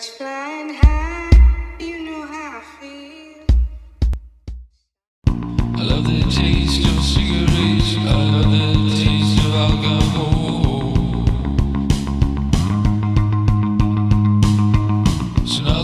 Birds flying high, you know how I feel. I love the taste of cigarettes, I love the taste of alcohol. So